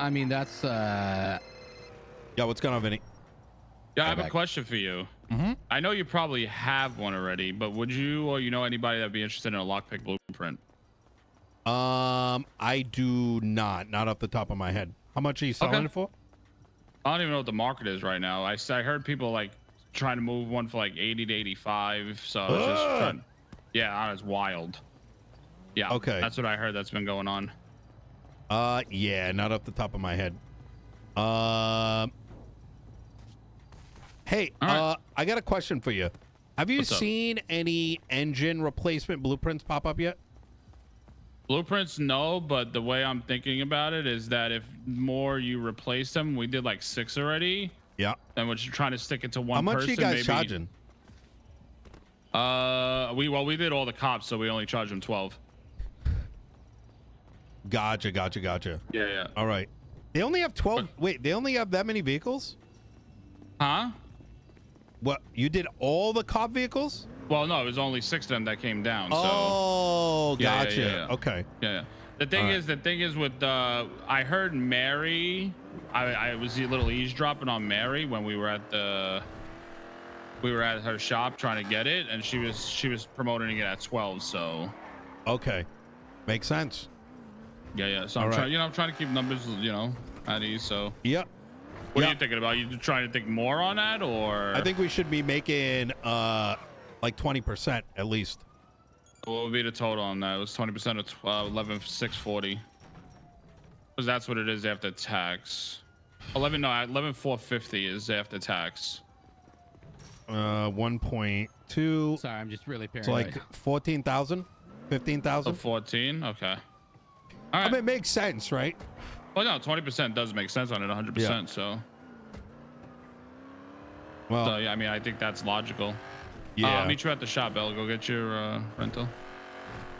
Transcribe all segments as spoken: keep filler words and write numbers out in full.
I mean, that's... Uh... Yeah, what's going on, Vinny? Yeah, I have back. a question for you. Mm-hmm. I know you probably have one already, but would you or you know anybody that'd be interested in a lockpick blueprint? Um, I do not. Not off the top of my head. How much are you selling okay. it for? I don't even know what the market is right now. I, I heard people like trying to move one for like eighty to eighty-five. So I was just trying, yeah, it's wild. Yeah. Okay. That's what I heard. That's been going on. Uh, yeah, not off the top of my head. Um, uh, Hey, right. uh, I got a question for you. Have you What's seen up? any engine replacement blueprints pop up yet? Blueprints, no, but the way I'm thinking about it is that if more you replace them, we did like six already. Yeah. And we're just trying to stick it to one person. How much person, you guys maybe, charging? Uh, we well, we did all the cops, so we only charged them twelve. Gotcha, gotcha, gotcha. Yeah, yeah. All right. They only have twelve. But, wait, they only have that many vehicles? Huh? What, you did all the cop vehicles? Well, no, it was only six of them that came down. So. Oh, yeah, gotcha. Yeah, yeah, yeah. Okay. Yeah, yeah. The thing all is, right. the thing is with, uh, I heard Mary, I, I was a little eavesdropping on Mary when we were at the, we were at her shop trying to get it, and she was, she was promoting it at twelve. So. Okay. Makes sense. Yeah, yeah. So all I'm right. trying, you know, I'm trying to keep numbers, you know, at ease. So. Yep. What yep. are you thinking about? You trying to think more on that, or? I think we should be making uh, like twenty percent at least. What would be the total on that? It was twenty percent of uh, eleven six forty. Because that's what it is after tax. eleven, no, eleven four fifty is after tax. Uh, one point two. Sorry, I'm just really paranoid. So like fourteen thousand? fifteen thousand? fourteen, okay. All right. I mean, it makes sense, right? Well, no, twenty percent does make sense on it, one hundred percent, yeah. so. Well, so, yeah, I mean, I think that's logical. Yeah. Uh, I'll meet you at the shop, Bell. Go get your uh, rental.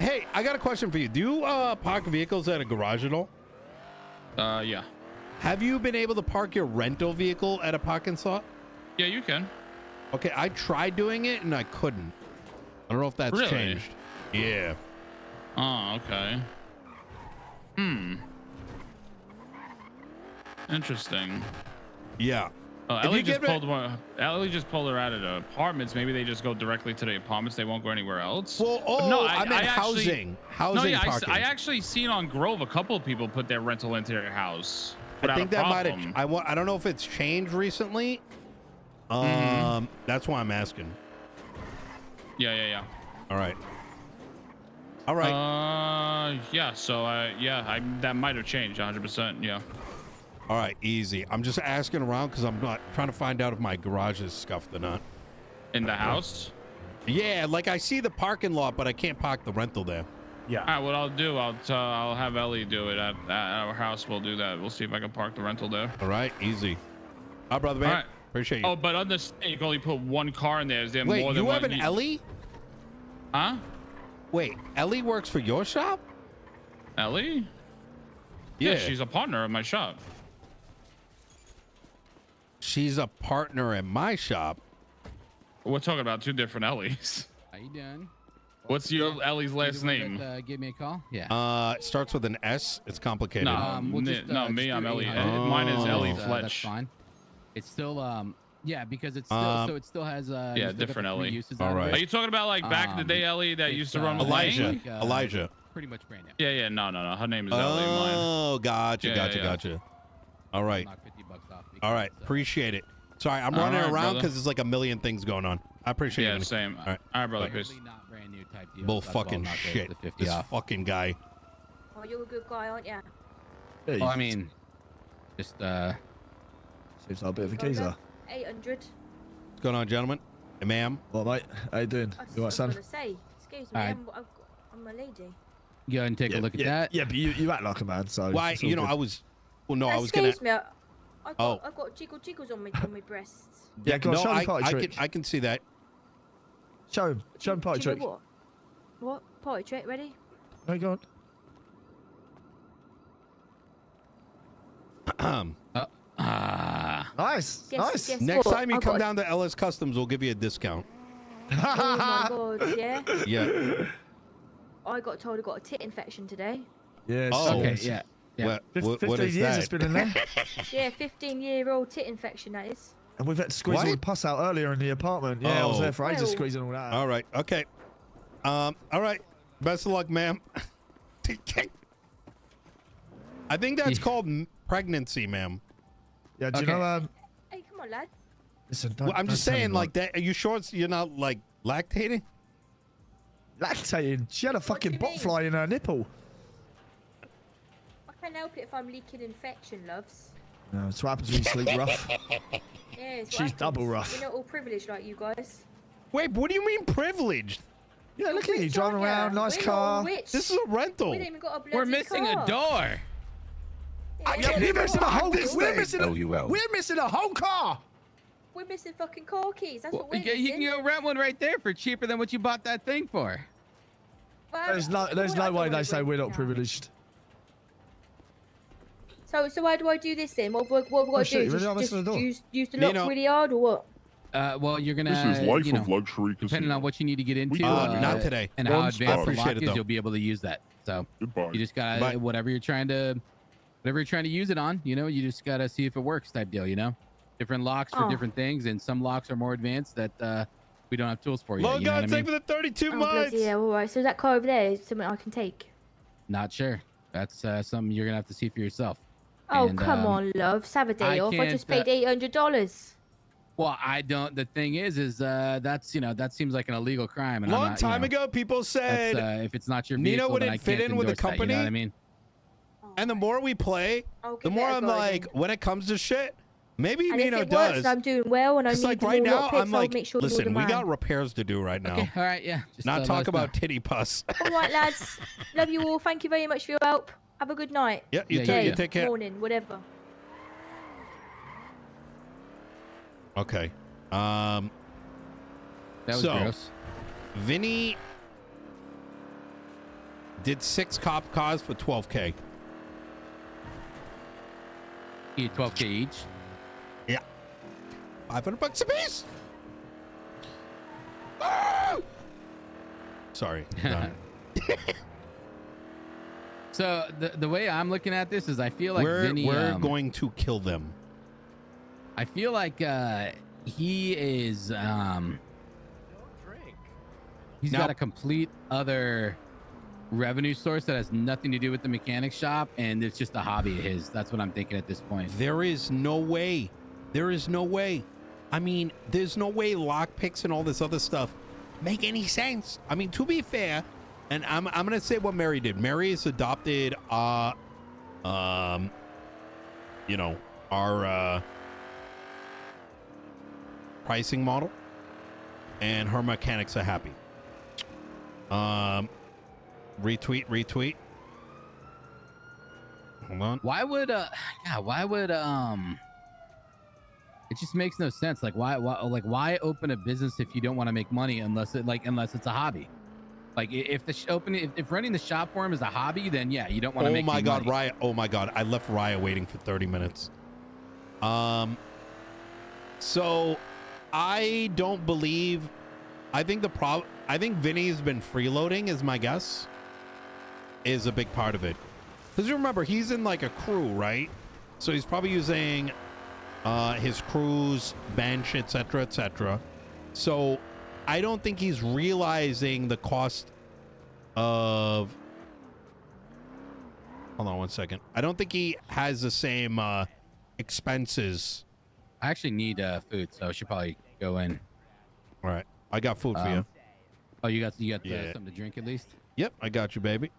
Hey, I got a question for you. Do you uh, park vehicles at a garage at all? Uh, yeah. Have you been able to park your rental vehicle at a parking slot? Yeah, you can. Okay, I tried doing it, and I couldn't. I don't know if that's really? changed. Yeah. Oh, okay. Hmm. Interesting. Yeah. Uh, Ellie just pulled one, Ellie just pulled her out of the apartments. Maybe they just go directly to the apartments. They won't go anywhere else. Well, oh, no, I, I mean I housing. Actually, housing. No, yeah, I, I actually seen on Grove a couple of people put their rental into their house. I think that might have. I want. I don't know if it's changed recently. Um, mm-hmm. That's why I'm asking. Yeah, yeah, yeah. All right. All right. Uh, yeah. So, uh, yeah, I that might have changed. one hundred percent. Yeah. All right, easy. I'm just asking around because I'm not trying to find out if my garage is scuffed or not. In the house? Yeah, like I see the parking lot, but I can't park the rental there. Yeah. All right, what I'll do, I'll uh, I'll have Ellie do it at, at our house. We'll do that. We'll see if I can park the rental there. All right, easy. All right, brother man. All right. Appreciate you. Oh, but on this thing, you can only put one car in there. Is there Wait, more than one? Wait, you have an Ellie? Huh? Wait, Ellie works for your shop? Ellie? Yeah, yeah she's a partner at my shop. She's a partner at my shop. We're talking about two different Ellie's. How you doing? What's your Ellie's last name? That, uh, give me a call. Yeah. Uh, it starts with an S. It's complicated. No, um, we'll just, no uh, me. I'm Ellie. Oh. Mine is Ellie Fletch. Uh, that's fine. It's still um. Yeah, because it's still um, so it still has uh. Yeah, different Ellie. Uses All right. Are you talking about like back um, in the day Ellie that used to run uh, Elijah? Like, uh, Elijah. Pretty much brand new. Yeah, yeah. No, no, no. Her name is oh, Ellie. Oh, gotcha, yeah, gotcha, yeah, yeah. gotcha. All right. All right, appreciate it. Sorry, I'm all running right, around because there's like a million things going on. I appreciate yeah, it. Yeah, same. All right, all right brother. Peace. Not brand new type deal. Bull fucking shit. This off. fucking guy. Oh, you a good guy, aren't you? Hey. Well, I mean, just uh, seems like a bit of a geezer. Eight hundred. What's going on, gentlemen? Hey, ma'am. Well, mate, how you doing? I you all right, son? Say, excuse me, right. I'm, I'm a lady. Go and take yeah, a look yeah, at yeah, that. Yeah, but you, you act like a man, so. Why? You know, good. I was. Well, no, I was gonna. Excuse me. I got, oh. I've got jiggle jiggles on my on my breasts. Yeah, go on, no, show him party I, trick. I can, I can see that. Show him. Show him party trick. What? What? Party trick, ready? Oh, go on. uh, uh, nice. Guess, nice. Guess Next what? time you I've come down to L S Customs, we'll give you a discount. Oh, my God, yeah? Yeah. I got told I got a tit infection today. Yeah, oh. Okay, yeah. Yeah. What, what, what is years that? It's been in there. Yeah, fifteen-year-old tit infection, that is. And we've had to squeeze what? all the pus out earlier in the apartment. Yeah, oh. I was there for ages well. squeezing all that out. All right, okay. Um, all right. Best of luck, ma'am. I think that's yeah. called pregnancy, ma'am. Yeah, do okay. you know... Um, hey, come on, lad. Listen, don't, well, I'm don't just saying, like, that. Are you sure you're not, like, lactating? Lactating? She had a fucking butterfly in her nipple. I can't help it if I'm leaking infection, loves. No, it's what happens when you sleep rough. Yeah, she's double rough. You're not all privileged like you guys. Wait, what do you mean privileged? Yeah, look at you driving around, nice car. This is a rental. We're missing a door. We're missing a whole car. We're missing a whole car. We're missing fucking car keys. That's what we're missing. You can go rent one right there for cheaper than what you bought that thing for. There's no, there's no way they say we're not privileged. So, so why do I do this then? What, what, what have we got to do? Just, just use, use the lock really hard or what? Uh, well, you're gonna. This is life you know, of luxury. Depending casino. on what you need to get into, uh, uh, not today. And how advanced the lock is, you'll be able to use that. So Goodbye. you just gotta Bye. whatever you're trying to, whatever you're trying to use it on. You know, you just gotta see if it works, type deal. You know, different locks for oh. different things, and some locks are more advanced that uh, we don't have tools for yet. Long you know gone, take I mean? for the thirty-two oh, months. Yeah, all right. So that car over there is something I can take. Not sure. That's uh, something you're gonna have to see for yourself. Oh and, come um, on, love. Have a day I off. I just paid eight hundred dollars. Well, I don't. The thing is, is uh, that's you know that seems like an illegal crime. And long I'm not, time you know, ago, people said uh, if it's not your vehicle, Nino wouldn't fit in with the company. That, you know I mean, and the more we play, okay, the more I'm like, then. when it comes to shit, maybe and Nino if it does. Works, I'm doing well, and I'm like right now. Picks, I'm like, make sure listen, we got repairs to do right now. Okay, all right, yeah. Just not uh, talk about know. titty pus. All right, lads. Love you all. Thank you very much for your help. Have a good night. Yeah, you yeah, too. Yeah, you yeah. take care. Morning, whatever. Okay, um, that was so gross. Vinny did six cop cars for twelve K. Yeah, twelve K each. Yeah, five hundred bucks a piece. Oh! Sorry. So the the way I'm looking at this is, I feel like we're Vinny, we're um, going to kill them. I feel like uh, he is, um, he's got a complete other revenue source that has nothing to do with the mechanic shop. And it's just a hobby of his. That's what I'm thinking at this point. There is no way. There is no way. I mean, there's no way lockpicks and all this other stuff make any sense. I mean, to be fair, and I'm, I'm going to say what Mary did. Mary is adopted, uh, um, you know, our, uh, pricing model, and her mechanics are happy. Um, retweet, retweet. Hold on. Why would uh, yeah, why would um, it just makes no sense. Like why, why, like why open a business if you don't want to make money unless it like unless it's a hobby. Like if the sh open if, if running the shop for him is a hobby, then yeah, you don't want to. Oh make my god, money. Raya! Oh my god, I left Raya waiting for thirty minutes. Um, so. I don't believe. I think the problem. I think Vinny's been freeloading, is my guess. Is a big part of it, because you remember he's in like a crew, right? So he's probably using uh, his crew's bench, et cetera, et cetera. So I don't think he's realizing the cost of. Hold on one second. I don't think he has the same uh, expenses. I actually need uh, food, so I should probably go in. All right, I got food um, for you. Oh, you got you got yeah. uh, something to drink at least? Yep, I got you, baby.